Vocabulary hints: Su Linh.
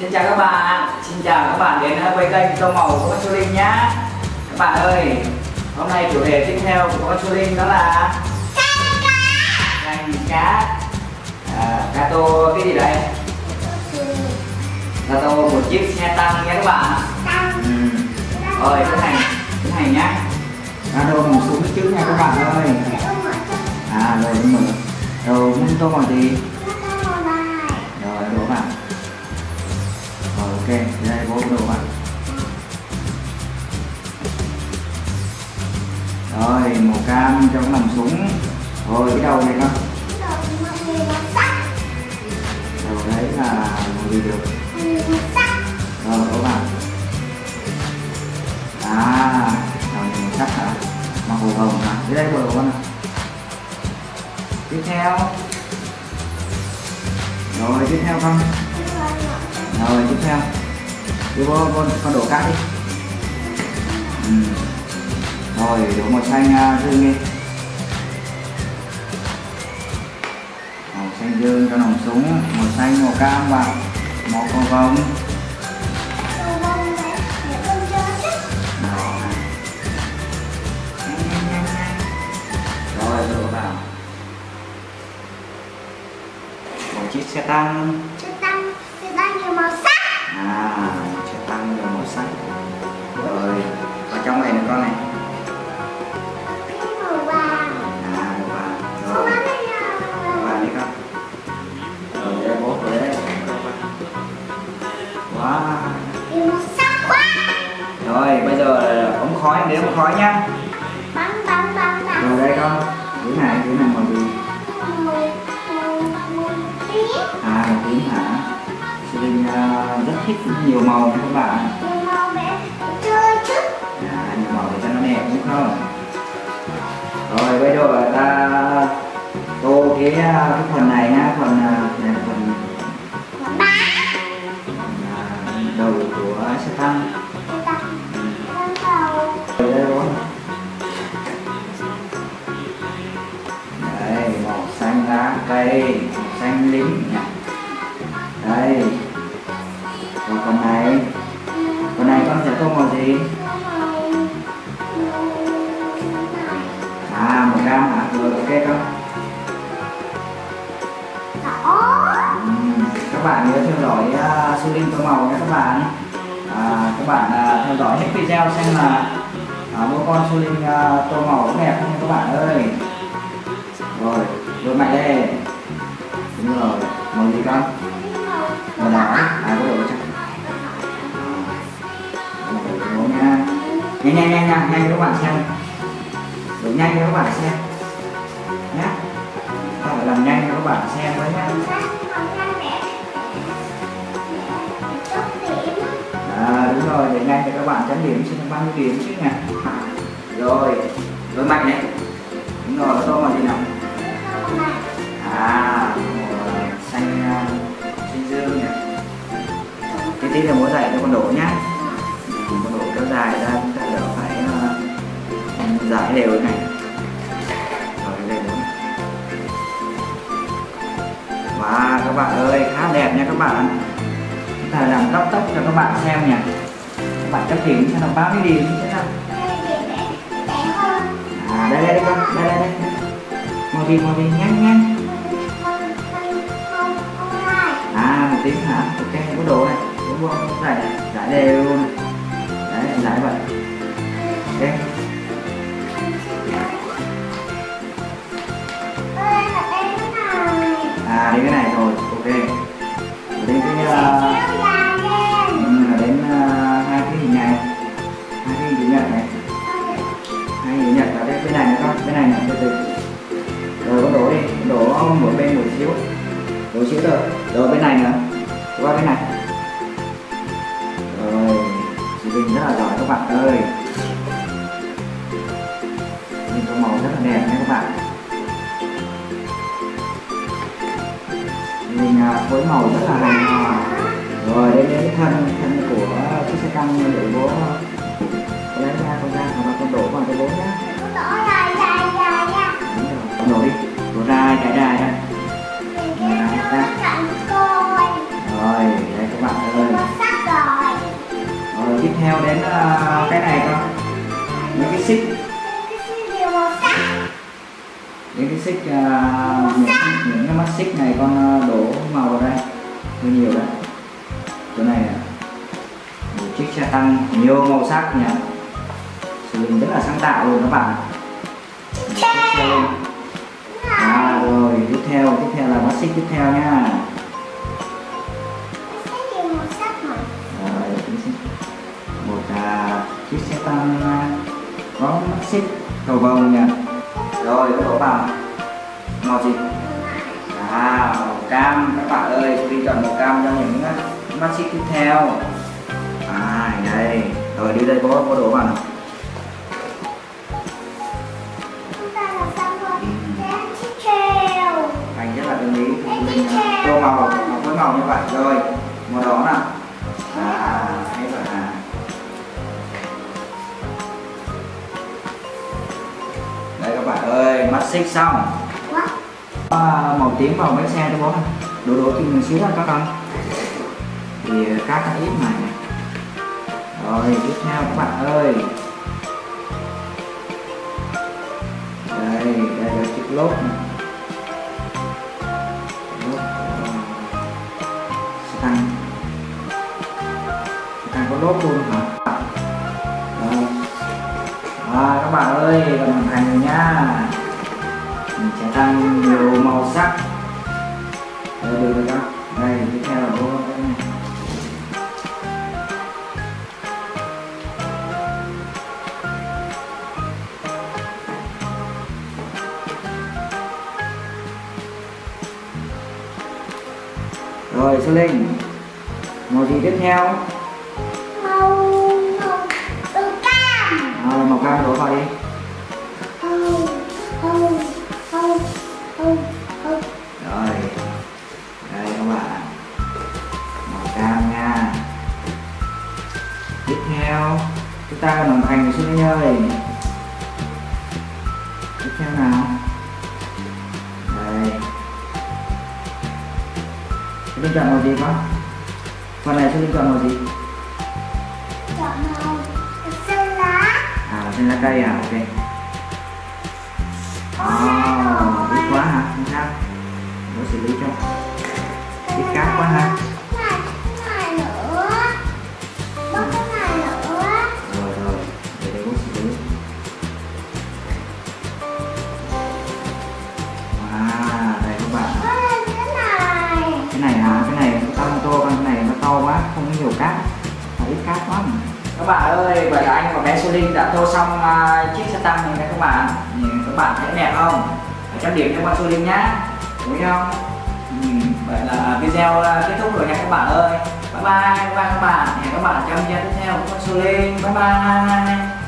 Xin chào các bạn, đến với kênh tô màu của Su Linh nhá. Các bạn ơi, hôm nay chủ đề tiếp theo của con Su Linh đó là cá tô cái gì đấy? Cá tô một chiếc xe tăng nha các bạn. Rồi tiến hành nhá. Cá tô một xuống trước nha các bạn ơi. À rồi đúng rồi. Đầu mình tô màu gì? Rồi đổ vào. Ok, đây bố đổ vào. Rồi màu cam trong cái nòng súng. Rồi cái đầu này con. Đầu đấy là màu gì được? Rồi đổ vào. À, đầu này màu sắc hả? Màu hồng hả? Dưới đây bố con nào. Tiếp theo. Rồi tiếp theo con. Rồi tiếp theo. Đưa bố con đổ cát đi. Rồi đổ màu xanh dương đi. Màu xanh dương cho nòng súng, màu xanh màu cam và màu vòng. Rồi đổ vào. Một chiếc xe tăng. Nhiều màu sắc. À, sẽ tăng nhiều màu sắc. Rồi, và trong này là con này. Màu vàng. À, màu vàng. Rồi. Màu vàng đi con. Rồi, đây bố đấy. Wow. Nhiều màu sắc quá. Rồi, bây giờ là ống khói, để ống khói nhá. Bắn. Rồi đây con. Cái này màu gì? Màu tím. À, màu tím hả? Mình rất thích nhiều màu các bạn. Nhiều màu để chơi chứ. À, nhiều màu để cho nó đẹp đúng không? Rồi bây giờ ta tô cái phần này ha, phần đầu của xe tăng. Đầu. Đây đó. Đây màu xanh lá cây, màu xanh lính. Đây. Còn con này con sẽ tô màu gì? À màu cam hả? Rồi ok con. Các bạn nhớ theo dõi Su Linh tô màu nha các bạn. Các bạn theo dõi hết video xem là bố con Su Linh tô màu có đẹp không các bạn ơi. Rồi đôi mạnh đây. Đúng rồi, màu gì con? Màu đỏ. À có được chắc. Nhanh các bạn xem. Đổ nhanh cho các bạn xem nhé. Ta phải làm nhanh cho các bạn xem với nhé. À đúng rồi, để nhanh cho các bạn chấm điểm xem 30 điểm chứ nè. Rồi mạnh đấy. Đúng rồi, tô màu gì nào? À, màu xanh dương này. Cái tí là bố dạy cho con đổ nhá. Con đổ kéo dài ra chúng ta đều phải giải đều này. Rồi đây đúng. Wow các bạn ơi, khá đẹp nha các bạn. Chúng ta làm tóc cho các bạn xem nhỉ. Các bạn chấm điểm cho nó 30 điểm chứ sao? À đây con, đây. Màu gì nhanh. À một tí hả? Ok có đồ này, đúng không? Giải đều luôn. Đấy giải vậy. Ok. À đến cái này rồi, ok. Đến cái đến hai cái hình này, hai cái hình chữ nhật này, hai hình nhật ở đây, bên này các con, bên này này từ từ. Rồi con đổ đi, đổ một bên một xíu, đổ xíu rồi, rồi bên này nữa, qua bên này. Rồi, chị Bình rất là giỏi các bạn ơi, nhìn có màu rất là đẹp nha các bạn. Mình phối màu rất là hài hòa. Rồi đến cái thân của chiếc xe tăng để bố lấy ra con ra và con đổ vào cho bố nhé. Con đổ dài nha. Con đổ đi, đổ dài ra. Mình ra. Rồi đấy các bạn ơi. cái xích. Những cái xích, những cái mắt xích này con đổ màu vào đây. Hơi nhiều đấy. Chỗ này nè. Một chiếc xe tăng nhiều màu sắc nhỉ. Su Linh rất là sáng tạo rồi các bạn. À rồi, tiếp theo là mắt xích tiếp theo nha. Chiếc xe tăng có mắt xích cầu vồng nha. Rồi đổ vào màu gì? À màu cam các bạn ơi, Su Linh chọn màu cam cho những mắt xích tiếp theo. À đây, rồi đi đây có đổ vào nào. Anh rất là ưng ý. Tô màu với màu như vậy rồi, màu đỏ nào. Mắt xích xong. Màu tím vào bánh xe cho bố này. Đổ thì mình xíu ra các con. Thì các cái ít này. Rồi tiếp theo các bạn ơi. Đây, đây là chiếc lốp này. Xe tăng có lốp luôn hả? Rồi. À, các bạn ơi, gần hoàn thành rồi nha. Sẽ tăng nhiều màu sắc. Được rồi các. Đây tiếp theo là vô cái này. Rồi Su Linh. Màu gì tiếp theo? Màu cam. Rồi màu cam đổ vào đi. Rồi, đây các bạn, màu cam nha. Tiếp theo, chúng ta cần hoàn thành Su Linh ơi. Tiếp theo nào. Đây. Su Linh chọn màu gì con? Phần này Su Linh chọn màu gì? Chọn màu xanh lá. À, xanh lá cây à, ok. Ít quá hả? Không sao. Nó xử lý cho. Ít cát quá ha. Cái này nữa. Bóc cái này nữa. Rồi rồi, để đây bố xử lý. Wow, đây các bạn. Cái này hả? Cái này nó to con, cái này nó to quá, không có nhiều cát. Nó ít cát quá. Mà. Các bạn ơi, vậy là anh và bé Su Linh đã tô xong chiếc xe tăng này các bạn. Các bạn thấy đẹp không? Chấm điểm cho con Su Linh nhá, đúng không? Vậy là video kết thúc rồi nha các bạn ơi. Bye bye các bạn, hẹn các bạn trong video tiếp theo của con Su Linh. Bye bye.